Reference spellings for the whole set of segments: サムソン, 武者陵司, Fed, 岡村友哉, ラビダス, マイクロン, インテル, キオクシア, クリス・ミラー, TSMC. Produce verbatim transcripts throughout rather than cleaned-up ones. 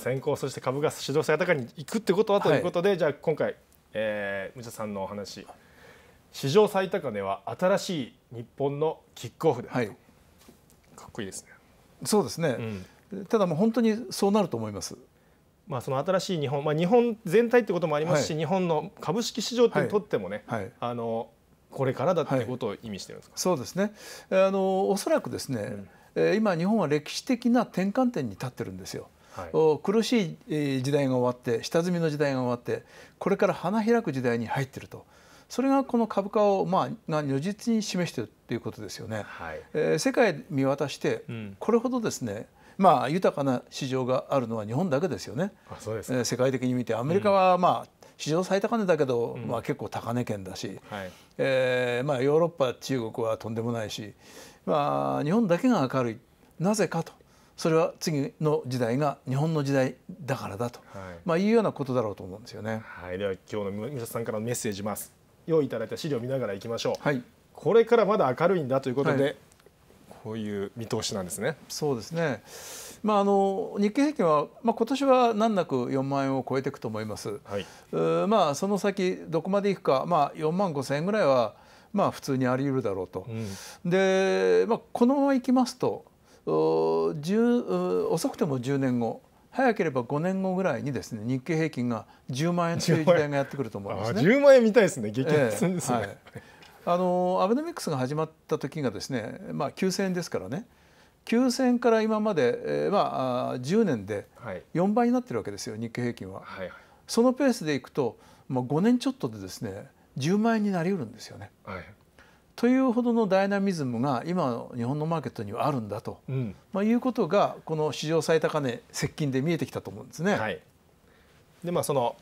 先行、そして株が主導性高にいくってことはということで、はい、じゃあ今回、えー、武者さんのお話、史上最高値は新しい日本のキックオフで、はい、かっこいいですね。そうですね、うん、ただもう本当にそうなると思います。まあその新しい日本、まあ、日本全体ってこともありますし、はい、日本の株式市場にとってもね、はいはい、あのこれからだってことを意味してるんですか。はい、そうですね、あのおそらくですね、うん、今日本は歴史的な転換点に立ってるんですよ。はい、苦しい時代が終わって、下積みの時代が終わって、これから花開く時代に入ってると、それがこの株価をまあが如実に示しているということですよね。はい、えー、世界見渡して、うん、これほどですね、まあ、豊かな市場があるのは日本だけですよね。あ、そうですね。世界的に見てアメリカは、まあうん、史上最高値だけど、うん、まあ、結構高値圏だし、はい、えーまあ、ヨーロッパ、中国はとんでもないし、まあ、日本だけが明るい、なぜかと、それは次の時代が日本の時代だからだと、はい、まあ、いうようなことだろうと思うんですよね。はい、では今日の武者さんからのメッセージます。用意いただいた資料を見ながらいきましょう。はい、これからまだ明るいんだということで、はい、こういう見通しなんですね。そうですね。まああの日経平均はまあ今年は難なくよんまんえんを超えていくと思います。はい、うまあその先どこまでいくか、まあよんまんごせんえんぐらいはまあ普通にあり得るだろうと。うん、でまあこのままいきますと、10遅くてもじゅうねんご。早ければごねんごぐらいにですね、日経平均がじゅうまんえんという時代がやってくると思いますね。じゅうまんえんみたいですね、激安ですね。えーはい、あのアベノミクスが始まった時がですね、まあきゅうせんえんですからね、きゅうせんえんから今まで、えー、まあじゅうねんでよんばいになってるわけですよ、日経平均は。はいはい、そのペースでいくと、まあごねんちょっとでですね、じゅうまんえんになりうるんですよね。はい、というほどのダイナミズムが今の日本のマーケットにはあるんだと、うん、まあいうことがこの史上最高値接近で見えてきたと思うんですね。はい、でまあその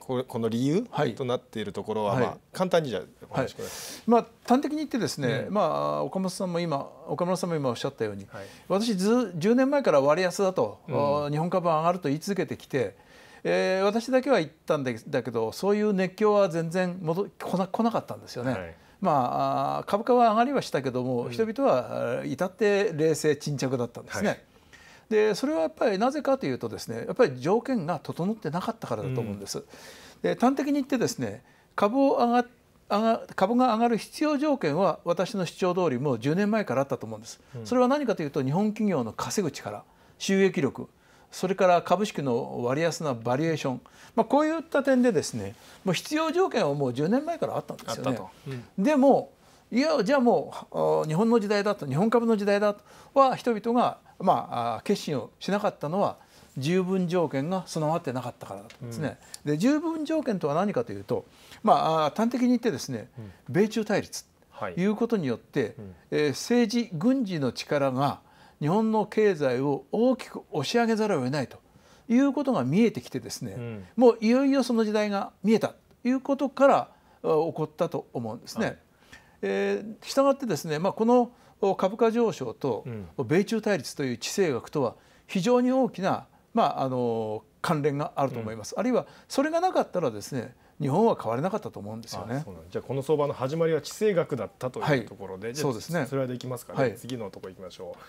この理由となっているところは、はい、まあ簡単にじゃお話しください。はい、まあ端的に言ってですね、うん、まあ岡本さんも今岡村さんも今おっしゃったように、はい、私ずじゅうねんまえから割安だと、うん、日本株は上がると言い続けてきて。えー、私だけは言ったんだけど、そういう熱狂は全然戻こな、こなかったんですよね。はい、まあ株価は上がりはしたけども、うん、人々は至って冷静沈着だったんですね。はい、でそれはやっぱりなぜかというとですね、やっぱり条件が整ってなかったからだと思うんです。うん、で端的に言ってですね、株を上が上が株が上がる必要条件は私の主張通りもうじゅうねんまえからあったと思うんです。うん、それは何かというと、日本企業の稼ぐ力、収益力、それから株式の割安なバリエーション、まあ、こういった点でですね、もう必要条件はもうじゅうねんまえからあったんですよね。うん、でもいやじゃあもう日本の時代だと、日本株の時代だとは人々がまあ決心をしなかったのは、十分条件が備わってなかったからだと思うんですね。うん、で十分条件とは何かというと、まあ端的に言ってですね、米中対立ということによって、うん、えー、政治軍事の力が日本の経済を大きく押し上げざるを得ないということが見えてきてですね、うん、もういよいよその時代が見えたということから起こったと思うんですね。はい、えー、したがってですね、まあ、この株価上昇と米中対立という地政学とは非常に大きな、まあ、あの関連があると思います。うん、あるいはそれがなかったらですね、日本は変われなかったと思うんですよね。ああ、そうなんです。じゃあこの相場の始まりは地政学だったというところで、そうですね。それはできますかね。はい、次のところ行きましょう。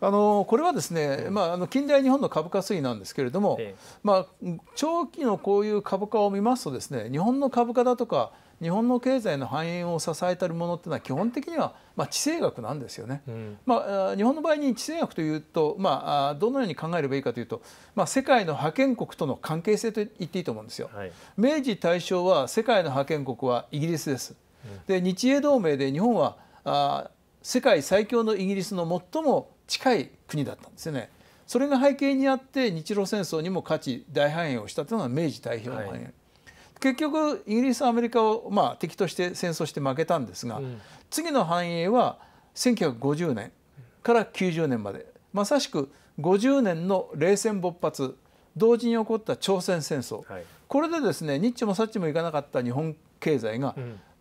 あのこれはですね、まあ、あの近代日本の株価推移なんですけれども、まあ、長期のこういう株価を見ますとですね、日本の株価だとか日本の経済の繁栄を支えているものっていうのは基本的には、まあ、地政学なんですよね。うん、まあ、日本の場合に地政学というと、まあ、どのように考えればいいかというと、まあ、世界の覇権国との関係性と言っていいと思うんですよ。はい、明治大正は世界の覇権国はイギリスです。で日英同盟で日本はあ世界最強のイギリスの最も近い国だったんですよね。それが背景にあって日露戦争にも勝ち大繁栄をしたというのが明治太平洋の繁栄。はい、結局イギリスアメリカをまあ敵として戦争して負けたんですが、うん、次の繁栄はせんきゅうひゃくごじゅうねんからきゅうじゅうねんまで、まさしくごじゅうねんの冷戦勃発、同時に起こった朝鮮戦争、はい、これでですね、ニッチもサッチもいかなかった日本経済が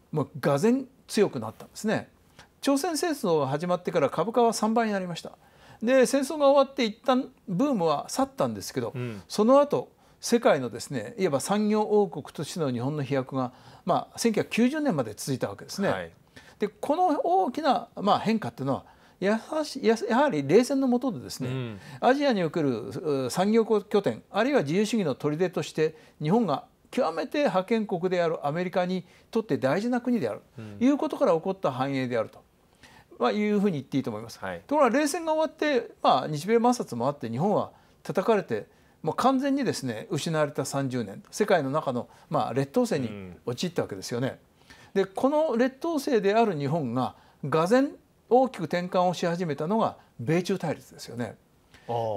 まあがぜん強くなったんですね。朝鮮戦争が始まってから株価はさんばいになりました。で戦争が終わって一旦ブームは去ったんですけど、うん、その後世界のですね、いわば産業王国としての日本の飛躍が、まあ、せんきゅうひゃくきゅうじゅうねんまで続いたわけですね。はい、でこの大きな、まあ、変化っていうのはやはし、やはり冷戦の下でですね、うん、アジアにおける産業拠点あるいは自由主義の砦として日本が極めて覇権国であるアメリカにとって大事な国であると、うん、いうことから起こった繁栄であると、まあ、いうふうに言っていいと思います。はい、ところが冷戦が終わって、まあ、日米摩擦もあって日本は叩かれてもう完全にですね失われたさんじゅうねん、世界の中の、まあ、劣等生に陥ったわけですよね。うん、でこの劣等生である日本ががぜん大きく転換をし始めたのが米中対立ですよね。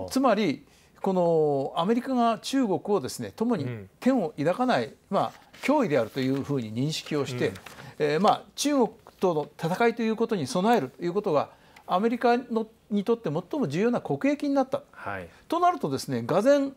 つまりこのアメリカが中国をですね共に天を抱かない、うん、まあ、脅威であるというふうに認識をして、うん、えー、まあ、中国との戦いということに備えるということがアメリカのにとって最も重要な国益になった、はい、となるとですねがぜん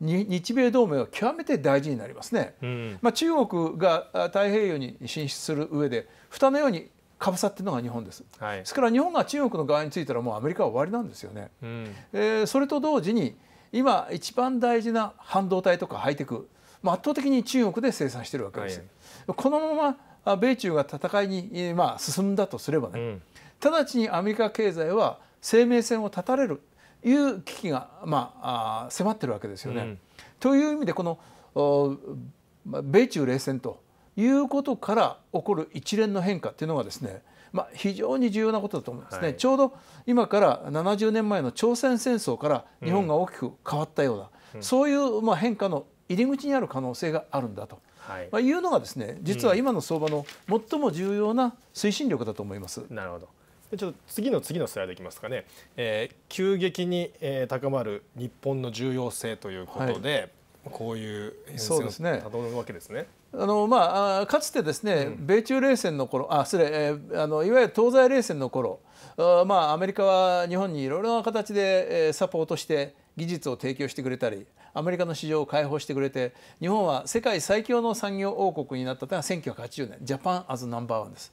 日米同盟は極めて大事になりますね。うん、まあ、中国が太平洋に進出する上で蓋のようにかぶさっているのが日本です。はい、ですから日本が中国の側についたらもうアメリカは終わりなんですよね。うん、えー、それと同時に今一番大事な半導体とかハイテク、まあ、圧倒的に中国で生産しているわけです。はい、このまま米中が戦いに、まあ、進んだとすればね、うん、直ちにアメリカ経済は生命線を絶たれるという危機が、まあ、あ迫っているわけですよね。うん、という意味でこの米中冷戦ということから起こる一連の変化というのがですね、まあ、非常に重要なことだと思うんですね。はい、ちょうど今からななじゅうねんまえの朝鮮戦争から日本が大きく変わったような、うん、そういうまあ変化の入り口にある可能性があるんだと、はい、まあいうのがですね実は今の相場の最も重要な推進力だと思います。なるほど。ちょっと次の次のスライドいきますかね。えー、急激に高まる日本の重要性ということで、はい、こういう変遷をたどるわけですね。あのまあ、かつてですね、うん、米中冷戦の頃、あ、失礼、えー、あのいわゆる東西冷戦の頃、あ、まあ、アメリカは日本にいろいろな形で、えー、サポートして技術を提供してくれたり、アメリカの市場を開放してくれて、日本は世界最強の産業王国になったのがせんきゅうひゃくはちじゅうねん、ジャパンアズナンバーワンです。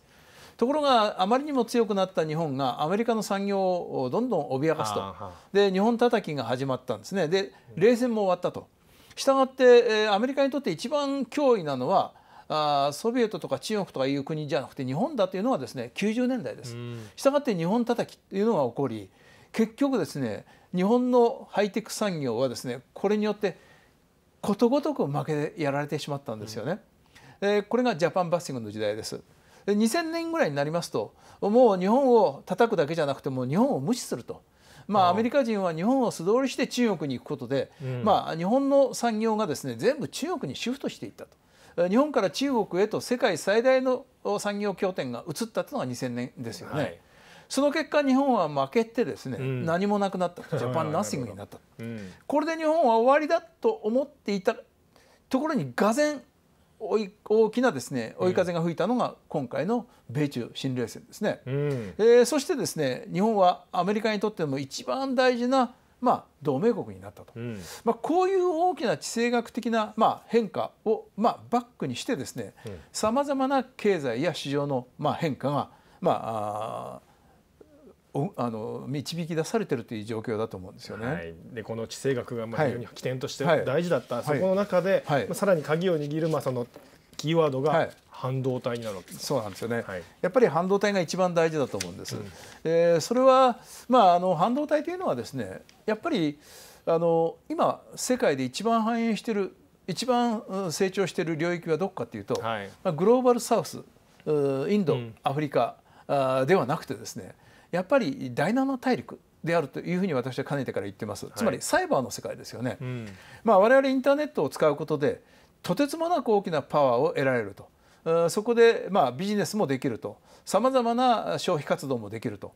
ところがあまりにも強くなった日本がアメリカの産業をどんどん脅かすと、で日本叩きが始まったんですね。で冷戦も終わったと。したがってアメリカにとって一番脅威なのはソビエトとか中国とかいう国じゃなくて日本だというのはですねきゅうじゅうねんだいです。したがって日本叩きというのが起こり、結局ですね日本のハイテク産業はですねこれによってことごとく負けでやられてしまったんですよね。うん、これがジャパンバッシングの時代です。にせんねんぐらいになりますともう日本を叩くだけじゃなくてもう日本を無視すると。まあ、アメリカ人は日本を素通りして中国に行くことで、うん、まあ、日本の産業がですね全部中国にシフトしていったと。日本から中国へと世界最大の産業拠点が移ったというのがにせんねんですよね。はい、その結果日本は負けてですね、うん、何もなくなった、ジャパンナッシングになった、うん、これで日本は終わりだと思っていたところにがぜん大きなですね追い風が吹いたのが今回の米中新冷戦ですね。うん、えー、そしてですね日本はアメリカにとっても一番大事な、まあ、同盟国になったと、うん、まあ、こういう大きな地政学的な、まあ、変化を、まあ、バックにしてですねさまざまな経済や市場の、まあ、変化が、まあ、ああの導き出されているという状況だと思うんですよね。はい、でこの地政学がまあ非常に起点として大事だった、はい、そこの中で、はい、さらに鍵を握るまあそのキーワードが半導体になるわけです。はい、そうなんですよね。はい、やっぱり半導体が一番大事だと思うんです。うん、えー、それは、まあ、あの半導体というのはですねやっぱりあの今世界で一番繁栄している一番成長している領域はどこかというと、はい、まあ、グローバルサウス、インド、うん、アフリカではなくてですねやっぱりだいなな大陸であるというふうに私はかねてから言ってます。つまりサイバーの世界ですよね。はい、うん、まあ、我々インターネットを使うことでとてつもなく大きなパワーを得られると、そこでまあビジネスもできると、さまざまな消費活動もできると、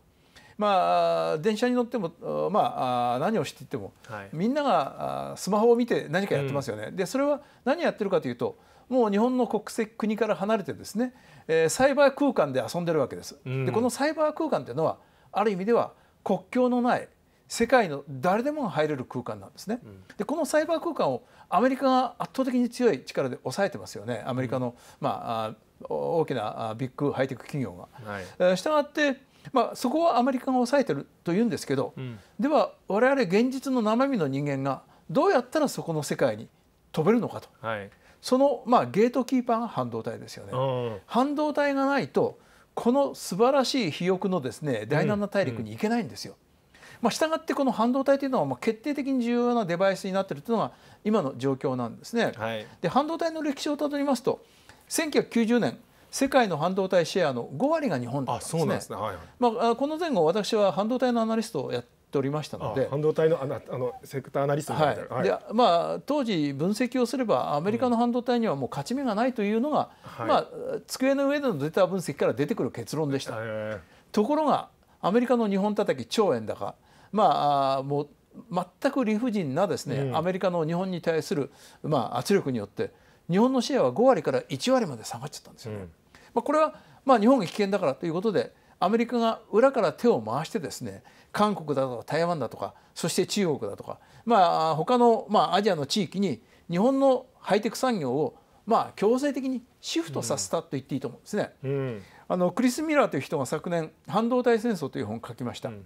まあ、電車に乗っても、まあ、何をしていても、はい、みんながスマホを見て何かやってますよね。うん、でそれは何やってるかというともう日本の国籍国から離れてですね、えー、サイバー空間で遊んでるわけです。うん、でこのサイバー空間というのはある意味では国境のない世界の誰でもが入れる空間なんですね。うん、でこのサイバー空間をアメリカが圧倒的に強い力で抑えてますよね。アメリカの、うん、まあ、大きなビッグハイテク企業が。はい、えー、したがって、まあ、そこはアメリカが抑えてるというんですけど、うん、では我々現実の生身の人間がどうやったらそこの世界に飛べるのかと。はい、その、まあ、ゲートキーパーが半導体ですよね。半導体がないとこの素晴らしい肥沃のですねだいなな大陸に行けないんですよ。まあ、したがってこの半導体というのはまあ決定的に重要なデバイスになっているというのが今の状況なんですね。はい、で半導体の歴史をたどりますとせんきゅうひゃくきゅうじゅうねん世界の半導体シェアのごわりが日本だったんですね。あ、そうなんですね。はいはい、まあ、この前後私は半導体のアナリストをやっておりましたので、ああ半導体のあのあのセクターアナリストみたいな、はい、で、まあ、当時分析をすればアメリカの半導体にはもう勝ち目がないというのが、うん、まあ、机の上でのデータ分析から出てくる結論でした。はい、ところがアメリカの日本叩き兆円高、まあ、もう全く理不尽なですね、うん、アメリカの日本に対する、まあ、圧力によって日本のシェアはごわりからいちわりまで下がっちゃったんですよね。うん、まあ、これは、まあ、日本が危険だからということでアメリカが裏から手を回してですね韓国だとか台湾だとかそして中国だとか、まあ、他の、まあ、アジアの地域に日本のハイテク産業を、まあ、強制的にシフトさせたと言っていいと思うんですね。うんうん、あのクリス・ミラーという人が昨年「半導体戦争」という本を書きました。うん、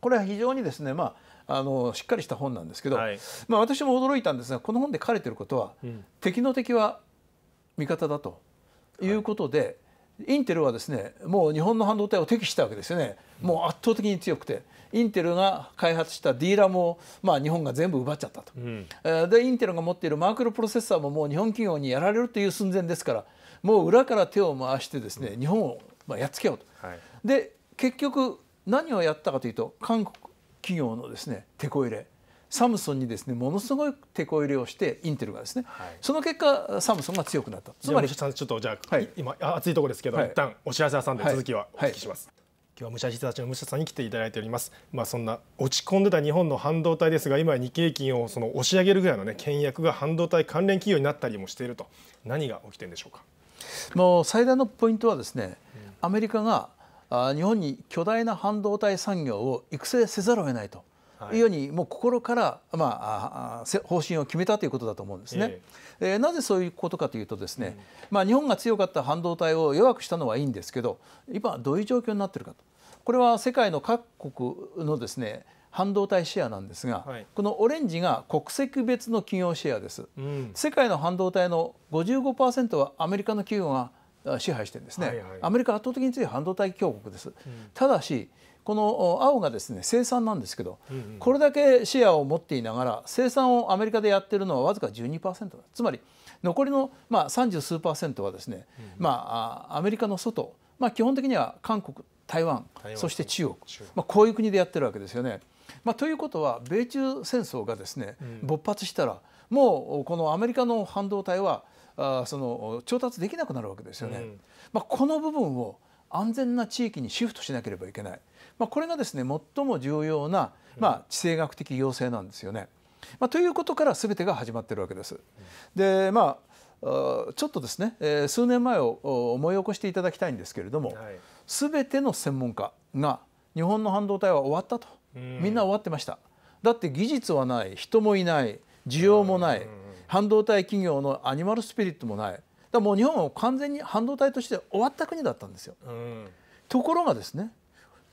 これは非常にですね、まあ、あのしっかりした本なんですけど、はい、まあ、私も驚いたんですがこの本で書かれていることは、うん、敵の敵は味方だということで、はい、インテルはですねもう日本の半導体を敵視したわけですよね。もう圧倒的に強くてインテルが開発した ディーラム を、まあ、日本が全部奪っちゃったと、うん、でインテルが持っているマイクロプロセッサーももう日本企業にやられるという寸前ですから。もう裏から手を回してですね日本をまあやっつけようと、はい、で結局何をやったかというと韓国企業のですねてこ入れ、サムソンにですねものすごいてこ入れをしてインテルがですね、はい、その結果サムソンが強くなった。つまりちょっとじゃあ、はい、今暑いところですけど、はい、一旦お知らせ挟んで続きはお聞きします。はいはい、今日は武者人たちの武者さんに来ていただいております。まあそんな落ち込んでた日本の半導体ですが、今日経平均をその押し上げるぐらいのね倹約が半導体関連企業になったりもしていると、何が起きてるんでしょうか。もう最大のポイントはですね、アメリカが日本に巨大な半導体産業を育成せざるを得ないというように、もう心からまあ方針を決めたということだと思うんですね。えー、なぜそういうことかというとですね、まあ日本が強かった半導体を弱くしたのはいいんですけど、今どういう状況になっているかと。これは世界の各国のですね半導体シェアなんですが、はい、このオレンジが国籍別の企業シェアです。うん、世界の半導体の ごじゅうごパーセント はアメリカの企業が支配してるんですね。はいはい、アメリカ圧倒的に強い半導体強国です。うん、ただしこの青がですね生産なんですけど、うんうん、これだけシェアを持っていながら生産をアメリカでやってるのはわずか じゅうにパーセント だ。つまり残りのまあさんじゅうすうパーセントはですね、うんうん、まあアメリカの外、まあ基本的には韓国、台湾、台湾そして中国、まあこういう国でやってるわけですよね。まあ、ということは米中戦争がですね、うん、勃発したらもうこのアメリカの半導体はあその調達できなくなるわけですよね。うん、まあ、この部分を安全な地域にシフトしなければいけない、まあ、これがですね最も重要な、まあ、地政学的要請なんですよね。まあ、ということから全てが始まっているわけです。で、まあちょっとですね、えー、数年前を思い起こしていただきたいんですけれども、はい、全ての専門家が日本の半導体は終わったと。みんな終わってました。だって技術はない、人もいない、需要もない、半導体企業のアニマルスピリットもない。だからもう日本は完全に半導体として終わった国だったんですよ。うん、ところがですね、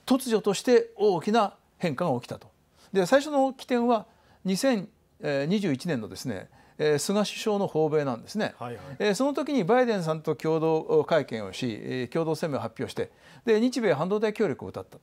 突如として大きな変化が起きたと。で、最初の起点はにせんにじゅういちねんのですね、菅首相の訪米なんですね。はいはい、その時にバイデンさんと共同会見をし、共同声明を発表して、で日米半導体協力を謳ったと。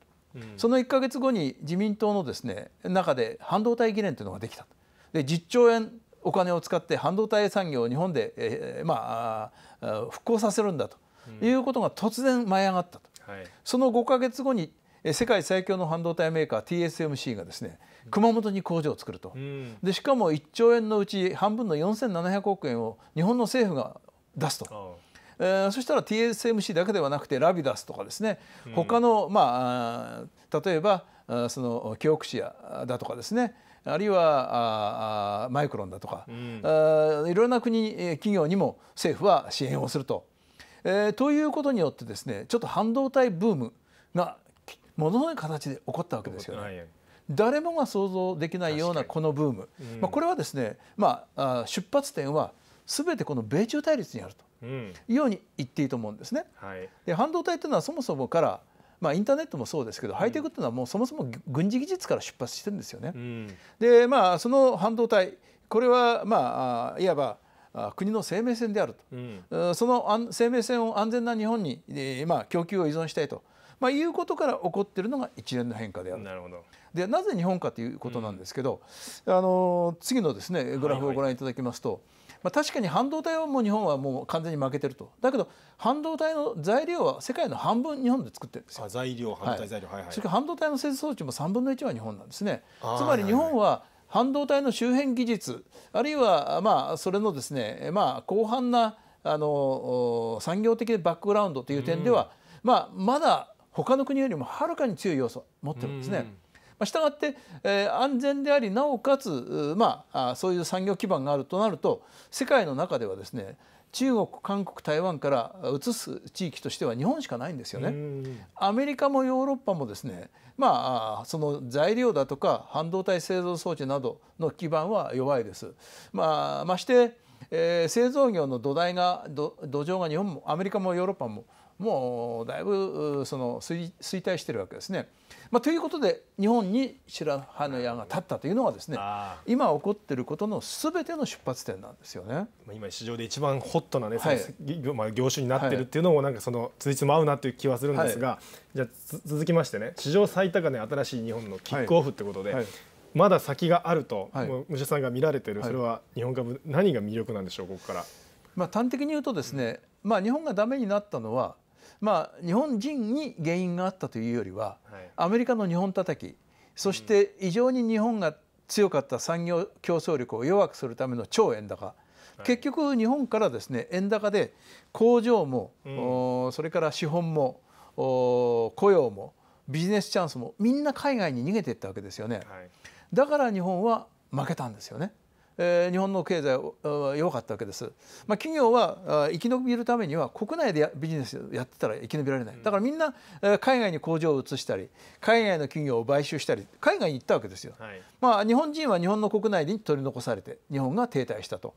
そのいっかげつごに自民党のですね中で半導体議連というのができた。でじゅっちょうえんお金を使って半導体産業を日本で、えーまあ、復興させるんだということが突然舞い上がったと。はい、そのごかげつごに世界最強の半導体メーカー ティーエスエムシー がですね熊本に工場を作ると。うん、でしかもいっちょうえんのうち半分のよんせんななひゃくおくえんを日本の政府が出すと。えー、そしたら ティーエスエムシー だけではなくてラビダスとかですね他の、まあ、例えばそのキオクシアだとかですねあるいはあマイクロンだとか、うん、あいろんな国企業にも政府は支援をすると。えー、ということによってですねちょっと半導体ブームがものすごい形で起こったわけですよね。誰もが想像できないようなこのブーム、うん、まあこれはですね、まあ、出発点は全てこの米中対立にあると。うん、ように言っていいと思うんですね。はい、で半導体というのはそもそもから、まあ、インターネットもそうですけど、うん、ハイテクというのはもうそもそも軍事技術から出発してるんですよね。うん、でまあその半導体これはまあいわば国の生命線であると、うん、その生命線を安全な日本に、まあ、供給を依存したいと、まあ、いうことから起こっているのが一連の変化である。なるほど。でなぜ日本かということなんですけど、うん、あの次のですねグラフをご覧いただきますと。はいはい、まあ確かに半導体はもう日本はもう完全に負けてると。だけど半導体の材料は世界の半分日本で作ってるんですよ。あ、材料、半導体材料、はいはい。それから半導体の製造装置もさんぶんのいちは日本なんですね。つまり日本は半導体の周辺技術、あるいはまあそれのですね、まあ広範なあの産業的バックグラウンドという点では、まあまだ他の国よりもはるかに強い要素を持ってるんですね。したがって、えー、安全でありなおかつ、まあ、そういう産業基盤があるとなると世界の中ではですね中国、韓国、台湾から移す地域としては日本しかないんですよね。アメリカもヨーロッパもですね、まあ、その材料だとか半導体製造装置などの基盤は弱いです。まあ、まして、えー、製造業の土台が 土, 土壌が日本もアメリカもヨーロッパももうだいぶその 衰, 衰退しているわけですね。まあ、ということで日本に白羽の矢が立ったというのはですね、今起こっていることのすべての出発点なんですよね。今市場で一番ホットなね、はい、まあ業種になっているっていうのもなんかそのついつま合うなという気はするんですが、はい、じゃあ続きましてね、史上最高値新しい日本のキックオフということで、はいはい、まだ先があると、はい、もう武者さんが見られている。それは日本株何が魅力なんでしょう、ここから。まあ端的に言うとですね、まあ日本がダメになったのは。まあ、日本人に原因があったというよりは、はい、アメリカの日本叩き、そして異常に日本が強かった産業競争力を弱くするための超円高、はい、結局日本からですね円高で工場も、うん、それから資本も雇用もビジネスチャンスもみんな海外に逃げていったわけですよね。はい、だから日本は負けたんですよね。えー、日本の経済は弱かったわけです。まあ、企業は生き延びるためには国内でビジネスをやってたら生き延びられない。だからみんな海外に工場を移したり海外の企業を買収したり海外に行ったわけですよ。はい、まあ日本人は日本の国内に取り残されて日本が停滞したと。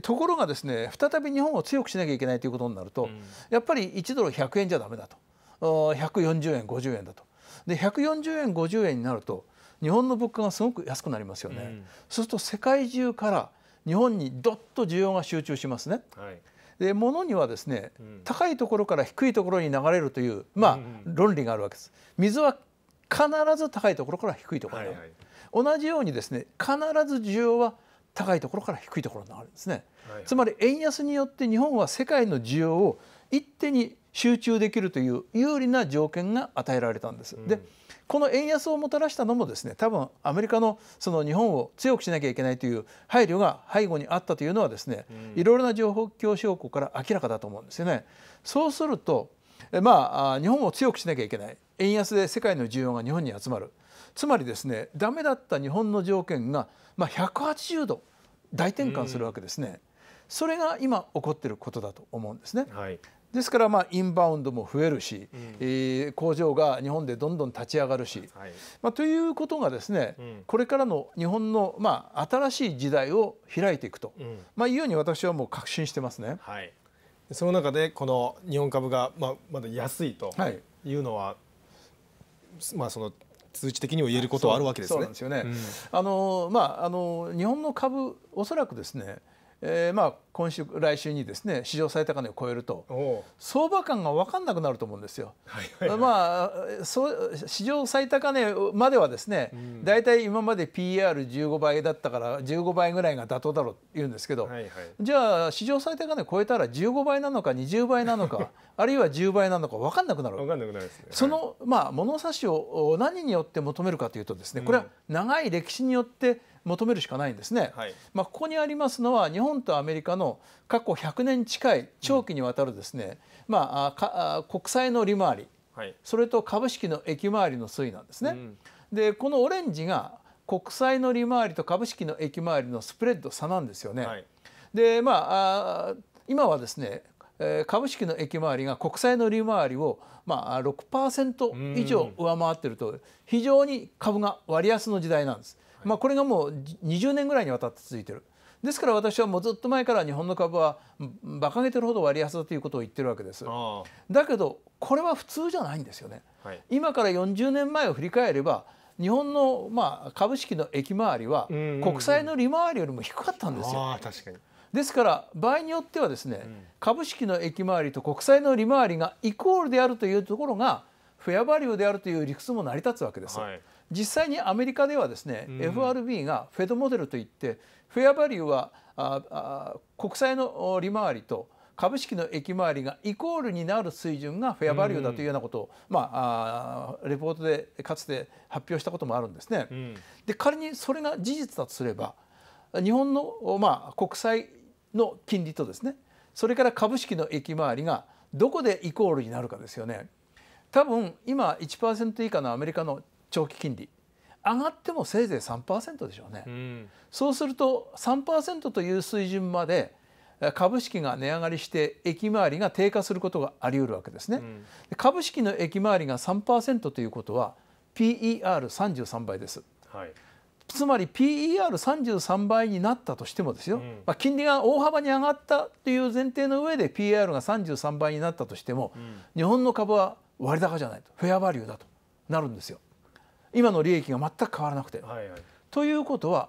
ところがですね再び日本を強くしなきゃいけないということになると、うん、やっぱりいちドルひゃくえんじゃダメだと、ひゃくよんじゅうえんごじゅうえんだと。でひゃくよんじゅうえんごじゅうえんになると日本の物価がすごく安くなりますよね。うん、そうすると世界中から日本にどっと需要が集中しますね。はい、で物にはですね、うん、高いところから低いところに流れるという、まあ、うんうん、論理があるわけです。水は必ず高いところから低いところに流れる。はいはい、同じようにですね必ず需要は高いところから低いところに流れるんですね。はいはい、つまり円安によって日本は世界の需要を一手に集中できるという有利な条件が与えられたんです。うん、でこの円安をもたらしたのもですね多分アメリカのその日本を強くしなきゃいけないという配慮が背後にあったというのはですね、うん、いろいろな状況証拠から明らかだと思うんですよね。そうすると、まあ、日本を強くしなきゃいけない、円安で世界の需要が日本に集まる、つまりですねダメだった日本の条件が、まあ、ひゃくはちじゅうど大転換するわけですね。うん、それが今起こっていることだと思うんですね。はい、ですからまあインバウンドも増えるし、うん、えー、工場が日本でどんどん立ち上がるし、はい、まあ、ということがですね、うん、これからの日本のまあ新しい時代を開いていくと、うん、まあいうように私はもう確信してますね。はい、その中でこの日本株がまあまだ安いというのは、はい、まあその数値的にも言えることはあるわけですね。そうなんですよね。うん、あのまああの日本の株おそらくですね、えーまあ今週来週にですね史上最高値を超えると相場感が分かんなくなると思うんですよ。まあそう史上最高値まではですね、うん、大体今まで ピーアールじゅうごばいだったからじゅうごばいぐらいが妥当だろうって言うんですけど、はいはい、じゃあ史上最高値を超えたらじゅうごばいなのかにじゅうばいなのかあるいはじゅうばいなのか分かんなくなる。分かんなくなるですね。その、まあ、物差しを何によって求めるかというとですね、これは長い歴史によって求めるしかないんですね。はい、まあここにありますのは日本とアメリカの過去ひゃくねん近い長期にわたるですね、うん、まあ国債の利回り、はい、それと株式の益回りの推移なんですね。うん、でこのオレンジが国債の利回りと株式の益回りのスプレッド差なんですよね。はい、でまあ今はですね株式の益回りが国債の利回りをまあ ろくパーセント 以上上回っていると非常に株が割安の時代なんです。まあこれがもうにじゅうねんぐらいにわたって続いている。ですから私はもうずっと前から日本の株は馬鹿げてるほど割安だということを言ってるわけです。だけどこれは普通じゃないんですよね。はい、今からよんじゅうねんまえを振り返れば日本のまあ株式の益回りは国債の利回りよりも低かったんですよ。ですから場合によってはですね、うん、株式の益回りと国債の利回りがイコールであるというところがフェアバリューであるという理屈も成り立つわけです、はい、実際にアメリカではですね、うん、エフアールビー がフェドモデルといってフェアバリューはああ国債の利回りと株式の益回りがイコールになる水準がフェアバリューだというようなことを、うん、まあ、あレポートでかつて発表したこともあるんですね。うん、で仮にそれが事実だとすれば日本の、まあ、国債の金利とですね、それから株式の益回りがどこでイコールになるかですよね。多分今 いちパーセント 以下のアメリカの長期金利上がってもせいぜい さんパーセント でしょうね。うん、そうすると さんパーセント という水準まで株式が値上がりして益回りが低下することがあり得るわけですね。うん、株式の益回りが さんパーセント ということは ピーイーアールさんじゅうさん 倍です。はい、つまり ピーイーアールさんじゅうさん 倍になったとしてもですよ、うん、まあ金利が大幅に上がったという前提の上で ピーイーアール がさんじゅうさんばいになったとしても、うん、日本の株は割高じゃないとフェアバリューだとなるんですよ。今の利益が全く変わらなくて。はいはい、ということは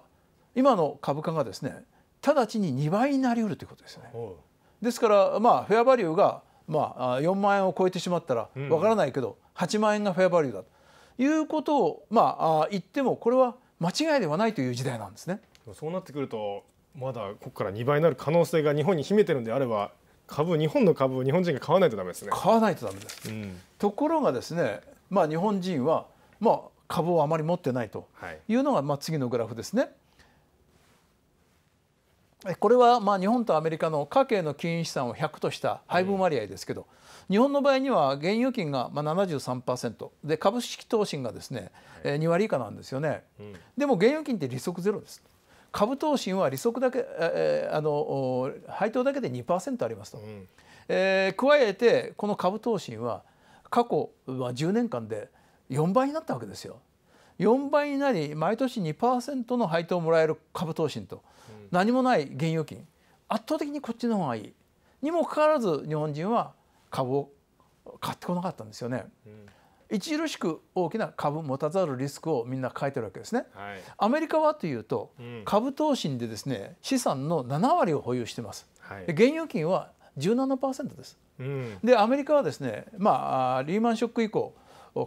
今の株価がですね直ちににばいになりうるということですよね。ですから、まあ、フェアバリューが、まあ、よんまんえんを超えてしまったらわからないけど、うん、はちまんえんがフェアバリューだということを、まあ、言ってもこれは間違いではないという時代なんですね。そうなってくるとまだここからにばいになる可能性が日本に秘めてるんであれば株日本の株を日本人が買わないとダメですね。買わないとダメです。うん、ところがですね、まあ、日本人は、まあ、株をあまり持ってないというのが、はい、まあ、次のグラフですね。これはまあ日本とアメリカの家計の金融資産をひゃくとした配分割合ですけど、うん、日本の場合には現預金がまあ ななじゅうさんパーセント で株式投資がですね、はい、にわり以下なんですよね。うん、でも現預金って利息ゼロです。株投資は利息だけ、えー、あの配当だけで にパーセント ありますと、うん、えー、加えてこの株投資は過去じゅうねんかんでよんばいになったわけですよ。よんばいになり毎年 にパーセント の配当をもらえる株投資と、うん、何もない現預金、圧倒的にこっちの方がいいにもかかわらず日本人は株を買ってこなかったんですよね。うん、著しく大きな株を持たざるリスクをみんな抱えてるわけですね。はい、アメリカはというと、うん、株投資でですね資産のななわりを保有してます。はい、現預金は じゅうななパーセント です。うん、でアメリカはですね、まあ、リーマンショック以降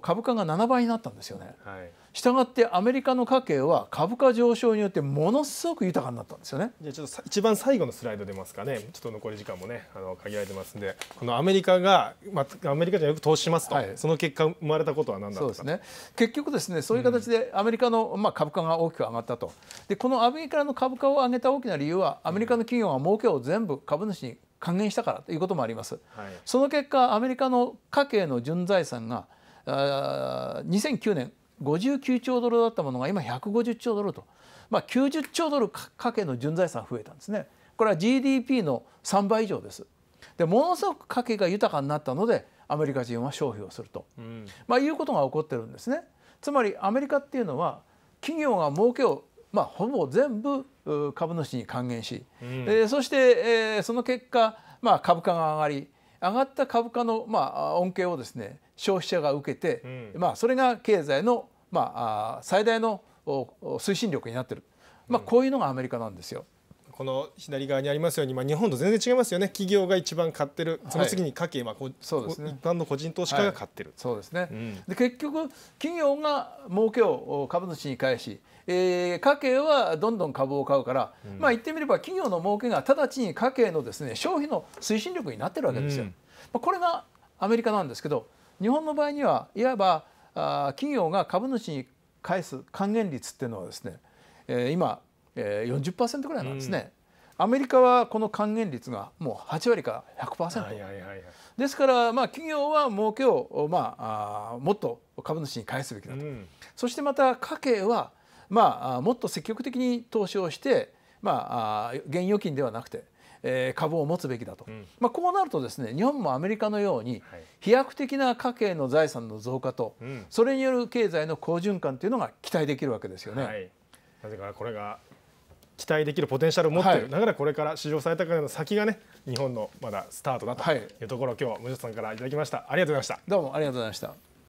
株価がななばいになったんですよね。はい、したがってアメリカの家計は株価上昇によってものすごく豊かになったんですよね。じゃあちょっと一番最後のスライド出ますかね。ちょっと残り時間もねあの限られてますんで、このアメリカが、まあ、アメリカ人はよく投資しますと、はい、その結果生まれたことは何だったか。そうですね。結局ですねそういう形でアメリカの、うん、まあ株価が大きく上がったと。でこのアメリカの株価を上げた大きな理由はアメリカの企業が儲けを全部株主に還元したからということもあります。はい、その結果アメリカの家計の純財産があにせんきゅうねんごじゅうきゅうちょうドルだったものが今ひゃくごじゅっちょうドルと、まあ、きゅうじゅっちょうドル家計の純財産増えたんですね。これは ジーディーピー のさんばい以上です。でものすごく家計が豊かになったのでアメリカ人は消費をすると、うん、まあいうことが起こってるんですね。つまりアメリカっていうのは企業が儲けを、まあ、ほぼ全部株主に還元し、うん、えー、そして、えー、その結果、まあ、株価が上がり上がった株価の、まあ、恩恵をですね消費者が受けて、うん、まあそれが経済の、まあ、最大の推進力になっている、まあ、こういうのがアメリカなんですよ。うん、この左側にありますように、まあ、日本と全然違いますよね。企業が一番買ってる、その次に家計、はい、まあこう、そうですね、一般の個人投資家が買ってる、はい、そうですね。うん、で結局企業が儲けを株主に返し、えー、家計はどんどん株を買うから、うん、まあ言ってみれば企業の儲けが直ちに家計のですね消費の推進力になってるわけですよ。うん、まあこれがアメリカなんですけど、日本の場合にはいわば企業が株主に返す還元率っていうのはですね、えー、今、えー、よんじゅっパーセント ぐらいなんですね。うん、アメリカはこの還元率がもうはちわりから ひゃくパーセント ですから、まあ、企業は儲けを、まあ、あもっと株主に返すべきだと、うん、そしてまた家計は、まあ、もっと積極的に投資をして、まあ、現預金ではなくて株を持つべきだと、うん、まあこうなるとですね日本もアメリカのように飛躍的な家計の財産の増加と、うん、それによる経済の好循環というのが期待できるわけですよね。はい、なぜかこれが期待できるポテンシャルを持っている、はい、だからこれから市場最高値の先がね日本のまだスタートだというところを、はい、今日室さんからいただきました。ありがとうございました。どうもありがとうございました。